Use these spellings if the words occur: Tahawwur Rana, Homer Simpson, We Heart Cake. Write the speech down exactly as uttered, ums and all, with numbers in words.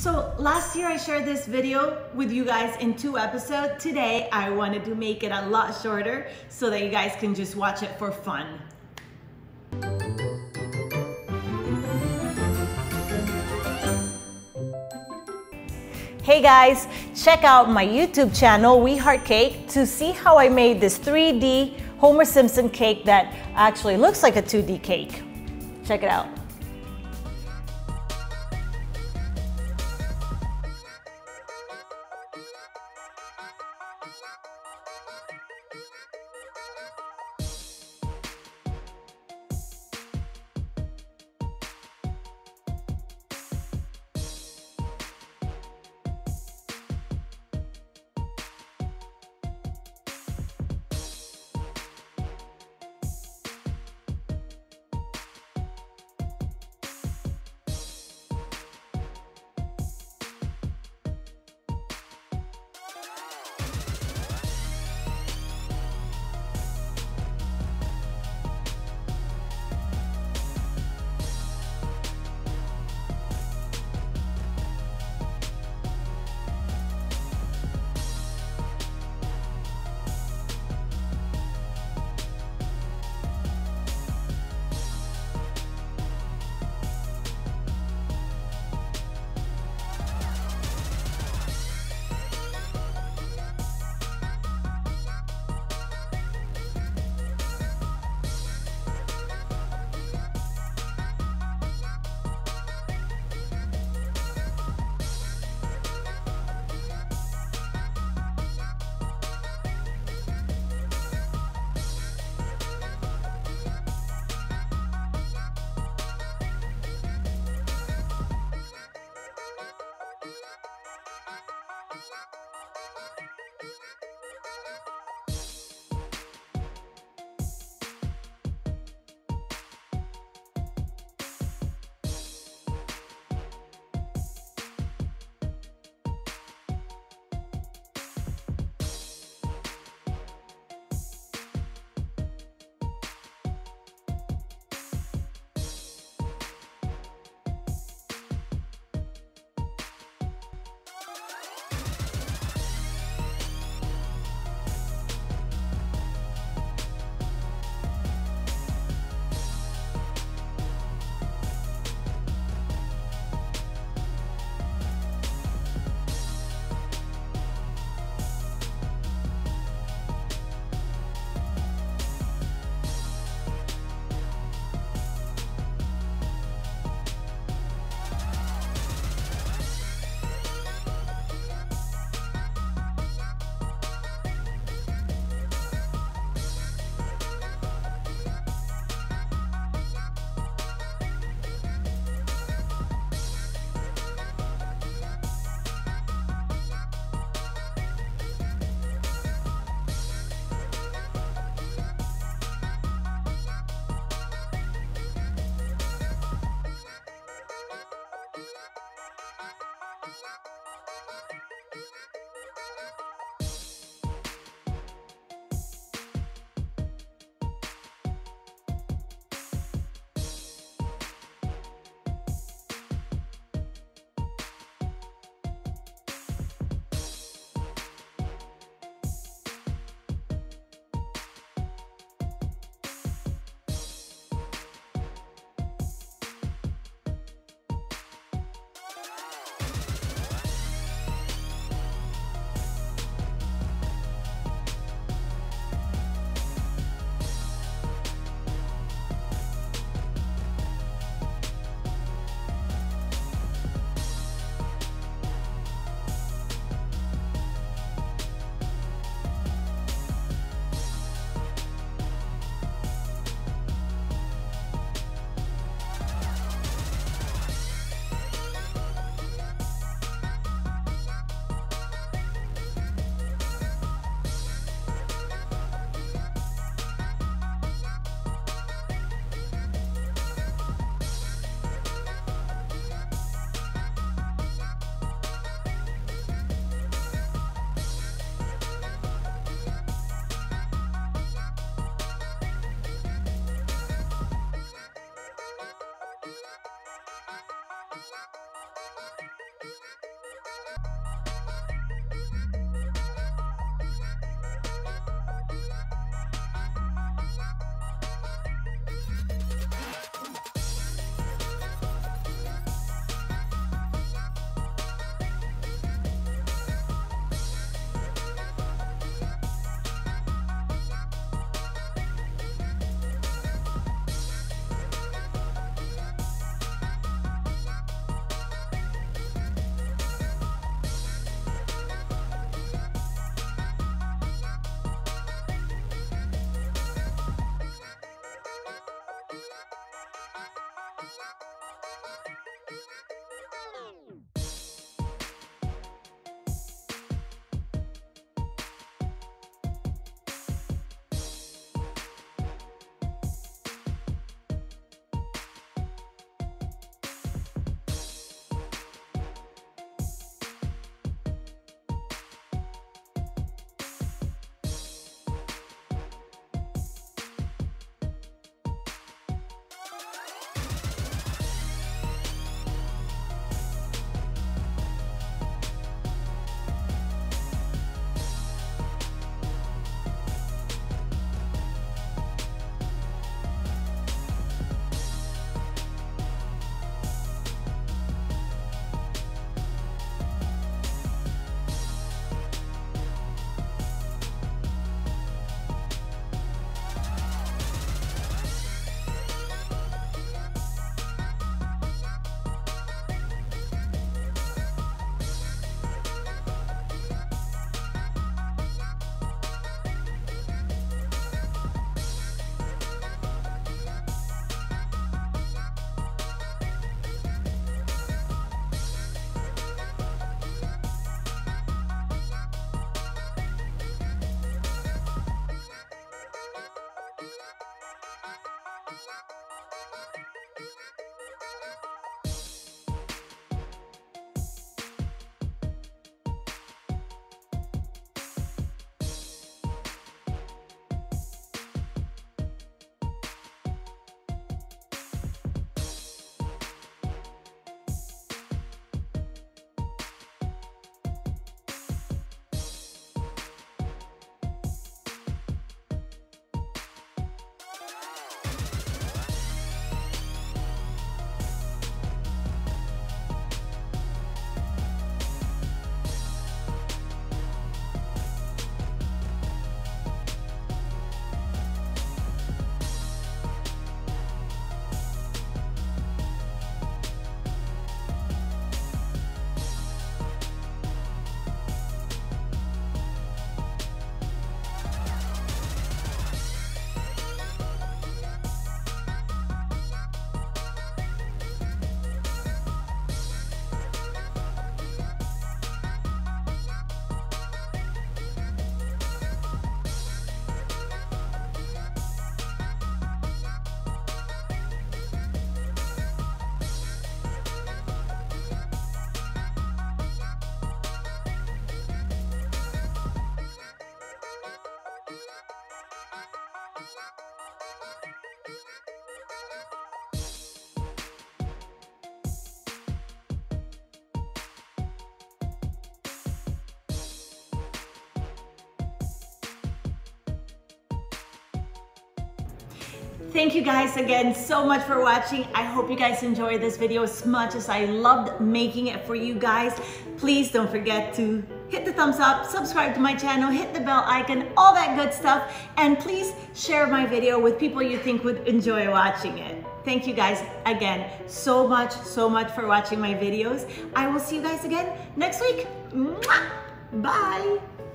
So last year I shared this video with you guys in two episodes. Today I wanted to make it a lot shorter so that you guys can just watch it for fun. Hey guys, check out my YouTube channel, We Heart Cake, to see how I made this three D Homer Simpson cake that actually looks like a two D cake. Check it out. Thank you guys again so much for watching. I hope you guys enjoyed this video as much as I loved making it for you guys. Please don't forget to hit the thumbs up, subscribe to my channel, hit the bell icon, all that good stuff. And please share my video with people you think would enjoy watching it. Thank you guys again so much, so much for watching my videos. I will see you guys again next week. Bye.